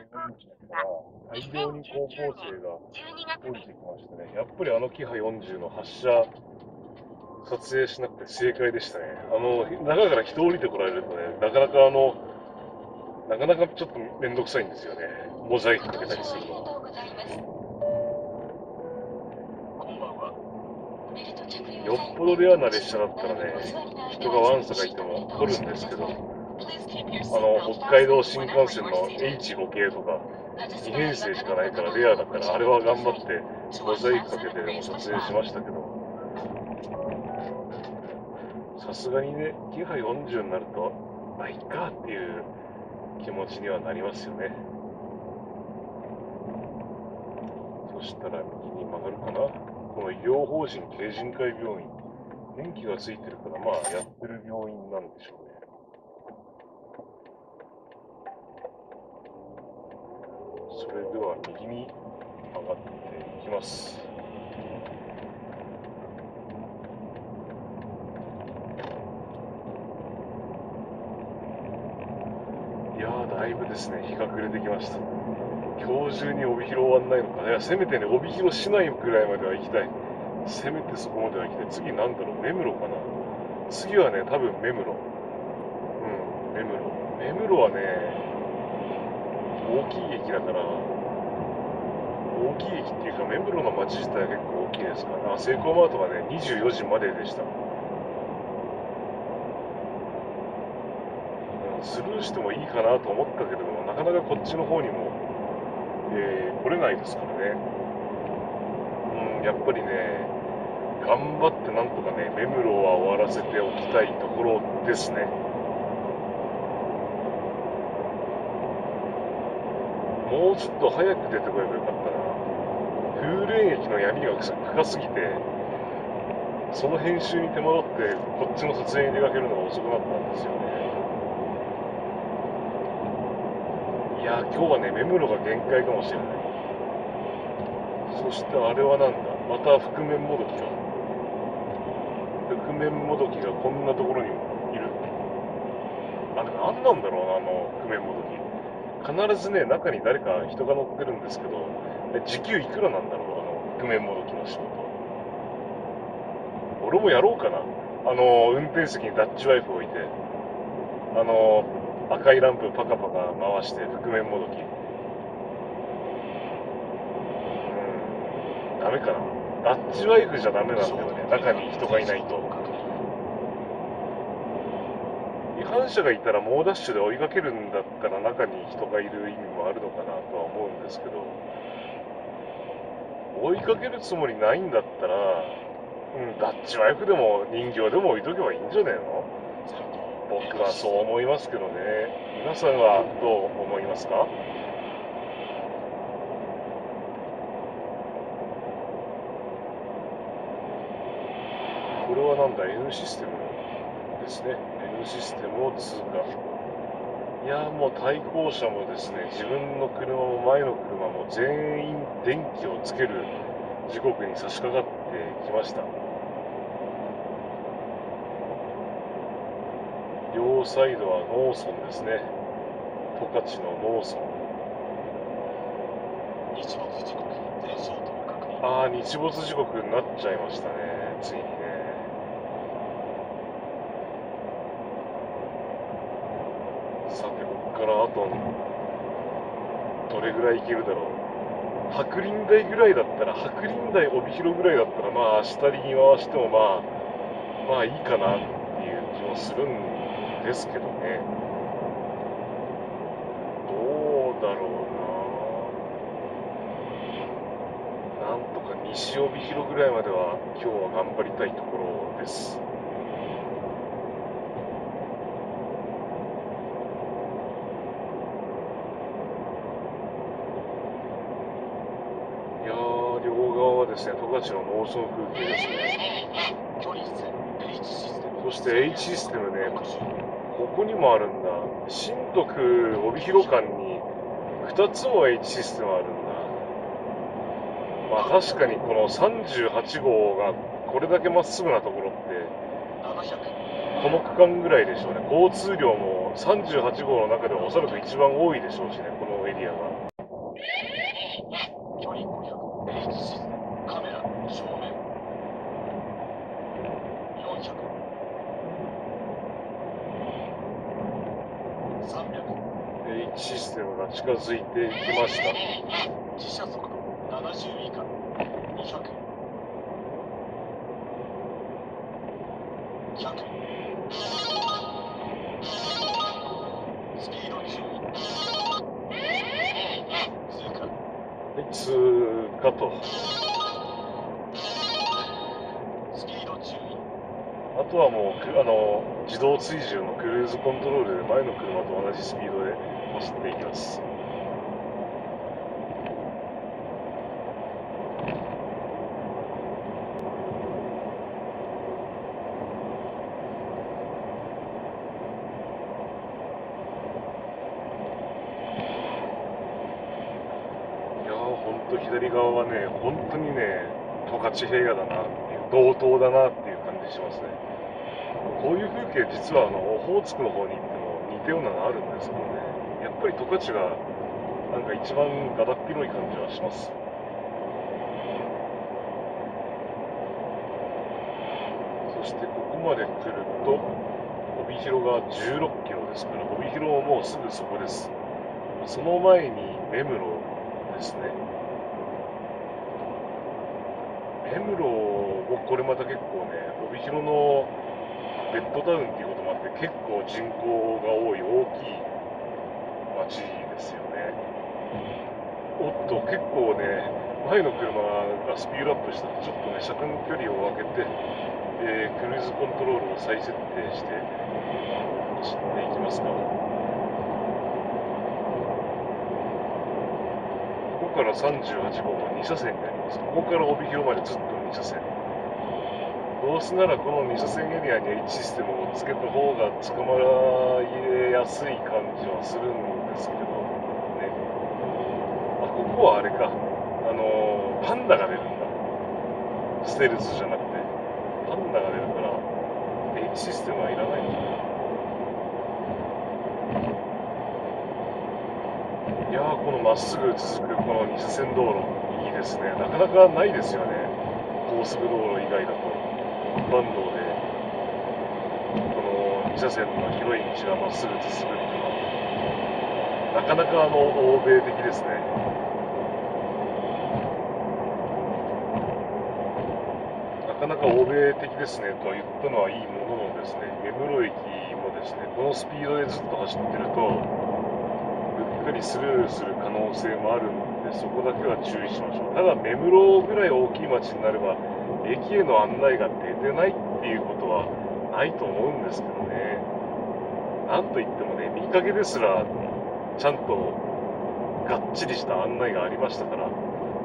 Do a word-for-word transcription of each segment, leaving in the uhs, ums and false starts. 大量に高校生が降りてきましたね。やっぱりあのキハよんじゅうの発射撮影しなくて正解でしたね。あの中から人降りてこられるとね、なかなかあのなかなかちょっと面倒くさいんですよね。モザイクかけたりすると。よっぽどレアな列車だったらね、人がわんさかいても撮るんですけど、あの北海道新幹線の エイチご 系とかにねんせいしかないからレアだからあれは頑張ってモザイクかけてでも撮影しましたけど、さすがにね、キハよんじゅうになるとまあいっかっていう気持ちにはなりますよね。そしたら右に曲がるかな。この医療法人慶仁会病院、電気がついてるから、まあやってる病院なんでしょうね。それでは右に上がっていきます。いやー、だいぶですね、日が暮れてきました。今日中に帯広終わんないのか。いや、せめてね、帯広市内くらいまでは行きたい。せめてそこまでは行きたい。次なんだろう、目室かな。次はね、多分目室。うん、目室。目室はね、大きい駅だから、大きい駅っていうか、目室の街自体は結構大きいですから、セイコーマートがね、にじゅうよじまででした。スルーしてもいいかなと思ったけれども、なかなかこっちの方にも、えー、来れないですからね、うん、やっぱりね、頑張ってなんとかね、目室は終わらせておきたいところですね。もうちょっと早く出てこればよかったな。風鈴駅の闇が深すぎて、その編集に手間取って、こっちの撮影に出かけるのが遅くなったんですよね。いやー、今日はね、目室が限界かもしれない。そしてあれはなんだ、また覆面もどきか。覆面もどきがこんなところにもいる。あれ何なんだろうな、あの覆面もどき。必ずね、中に誰か人が乗ってるんですけど、時給いくらなんだろう、あの覆面もどきの仕事。俺もやろうかな。あの運転席にダッチワイフ置いて、あの赤いランプパカパカ回して覆面もどき。うん、ダメかな。ダッチワイフじゃダメなんだよね、中に人がいないと。違反者がいたら猛ダッシュで追いかけるんだったら中に人がいる意味もあるのかなとは思うんですけど、追いかけるつもりないんだったら、うん、ダッチワイフでも人形でも置いとけばいいんじゃねえの。僕はそう思いますけどね。皆さんはどう思いますか？これはなんだ、 N システムですね。 N システムを通過。いやー、もう対向車もですね、自分の車も前の車も全員電気をつける時刻に差し掛かってきました。両サイドは農村ですね。十勝の農村。日没時刻、全走灯確認。ああ、日没時刻になっちゃいましたね、ついにね。さて、ここからあとどれぐらい行けるだろう。白輪台ぐらいだったら、白輪台帯広ぐらいだったら、まあ下に回してもまあまあいいかなっていう気もするんでですけどね。どうだろうな。なんとか西帯広ぐらいまでは今日は頑張りたいところです。いやー、両側はですね、十勝の農村風景ですね。そして H システムね。ここにもあるんだ。新徳帯広間にふたつも H システムあるんだ。まあ確かにこのさんじゅうはちごうがこれだけまっすぐなところってこの区間ぐらいでしょうね。交通量もさんじゅうはちごうの中ではおそらく一番多いでしょうしね、このエリアが。近づいてきました。自社速度ななじゅう以下にひゃく ひゃくスピードじゅう通過、通過と。あとはもうあの自動追従のクルーズコントロールで前の車と同じスピードで走っていきます。いやー、本当左側はね、本当にね、十勝平野だなっていう、道東だなっていう感じしますね。こういう風景、実はあのオホーツクの方に行っても似たようなのあるんですけどね、やっぱり十勝がなんか一番ガラッ広い感じはします。そしてここまで来ると、帯広がじゅうろっキロですから、帯広はもうすぐそこです。その前に根室ですね。根室もこれまた結構ね、帯広のベッドタウンっていうこともあって、結構人口が多い大きい町ですよね。おっと、結構ね、前の車がスピードアップしたので、ちょっとね、車間距離を空けて、えー、クルーズコントロールを再設定して走っていきますか。ここからさんじゅうはちごうはに車線になります。ここから帯広までずっとに車線。どうせならこのに車線エリアにはシステムをつけた方が捕まえやすい感じはするんですけどね。あ、ここはあれか、あのパンダが出るんだ。ステルスじゃなくてパンダが出るから H システムはいらないんだ。いやー、このまっすぐ続くこのに車線道路いいですね。なかなかないですよね、高速道路以外だと。一般道でこのに車線の広い道がまっすぐ進むっていうのはなかなかあの欧米的ですね。なかなか欧米的ですねとは言ったのはいいもののですね、根室駅もですね、このスピードでずっと走ってるとゆっくりスルーする可能性もあるんで、そこだけは注意しましょう。ただ根室ぐらい大きい町になれば駅への案内が出てないっていうことはないと思うんですけどね。なんといってもね、見かけですらちゃんとがっちりした案内がありましたから、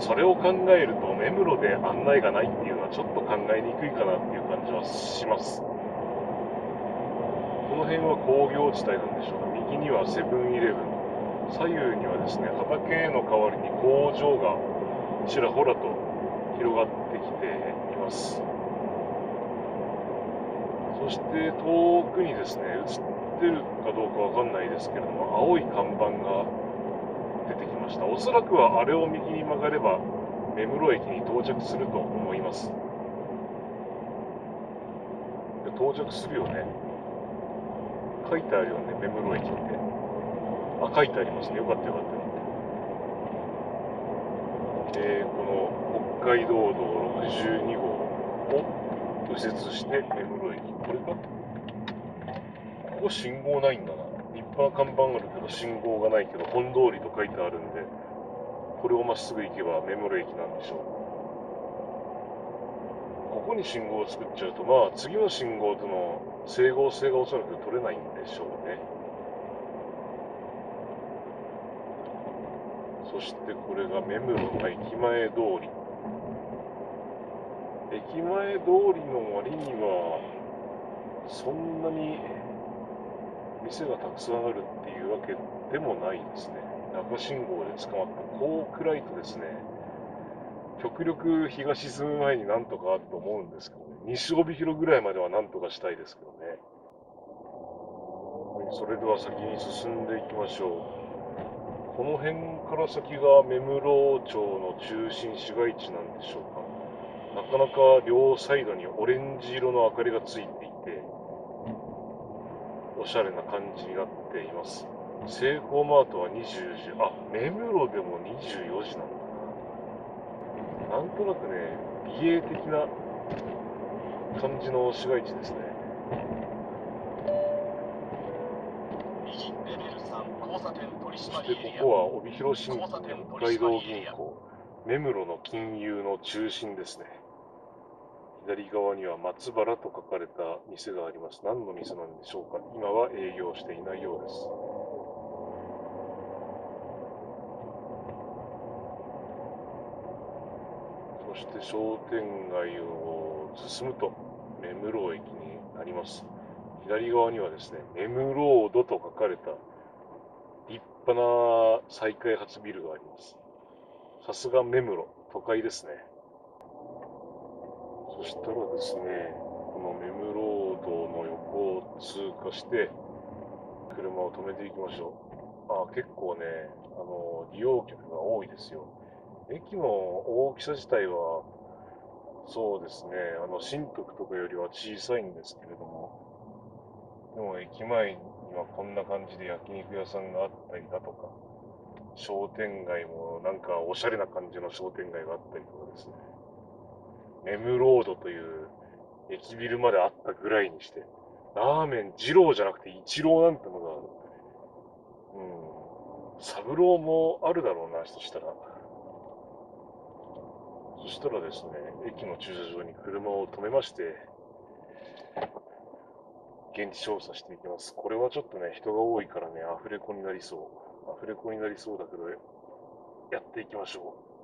それを考えると根室で案内がないっていうのはちょっと考えにくいかなっていう感じはします。この辺は工業地帯なんでしょうか。右にはセブンイレブン、左右にはですね、畑の代わりに工場がちらほらと広がってきています。そして遠くにですね、映ってるかどうかわかんないですけれども、青い看板が出てきました。おそらくはあれを右に曲がれば根室駅に到着すると思います。到着するよね、書いてあるよね、根室駅って。あ、書いてありますね。よかったよかった。えー、この北海道道ろくじゅうにごうを右折して根室駅、これか、ここ信号ないんだな。立派な看板があるけど信号がないけど本通りと書いてあるんで、これをまっすぐ行けば根室駅なんでしょう。ここに信号を作っちゃうと、まあ次の信号との整合性がおそらく取れないんでしょうね。そしてこれが根室の駅前通り。駅前通りの割にはそんなに店がたくさんあるっていうわけでもないですね。赤信号で捕まったこう暗いとですね、極力日が沈む前になんとかあると思うんですけどね、西帯広ぐらいまではなんとかしたいですけどね。それでは先に進んでいきましょう。この辺から先が芽室町の中心市街地なんでしょうか。なかなか両サイドにオレンジ色の明かりがついていて、おしゃれな感じになっています。セイコーマートはにじゅうじ、あ、目黒でもにじゅうよじなんだ。なんとなくね、美瑛的な感じの市街地ですね。そしてここは帯広新港、北海道銀行、目黒の金融の中心ですね。左側には松原と書かれた店があります。何の店なんでしょうか。今は営業していないようです。そして商店街を進むと目室駅になります。左側にはですね、目室戸と書かれた立派な再開発ビルがあります。さすが目室、都会ですね。そしたらですね、この目室戸の横を通過して、車を止めていきましょう。あ、結構ね、あの、利用客が多いですよ。駅の大きさ自体は、そうですね、あの、新徳とかよりは小さいんですけれども、でも駅前にはこんな感じで焼肉屋さんがあったりだとか、商店街もなんかおしゃれな感じの商店街があったりとかですね。目室戸という駅ビルまであったぐらいにして、ラーメン二郎じゃなくて一郎なんてのが、うん、三郎もあるだろうな、そしたら。そしたらですね、駅の駐車場に車を止めまして、現地調査していきます。これはちょっとね、人が多いからね、アフレコになりそう。アフレコになりそうだけど、やっていきましょう。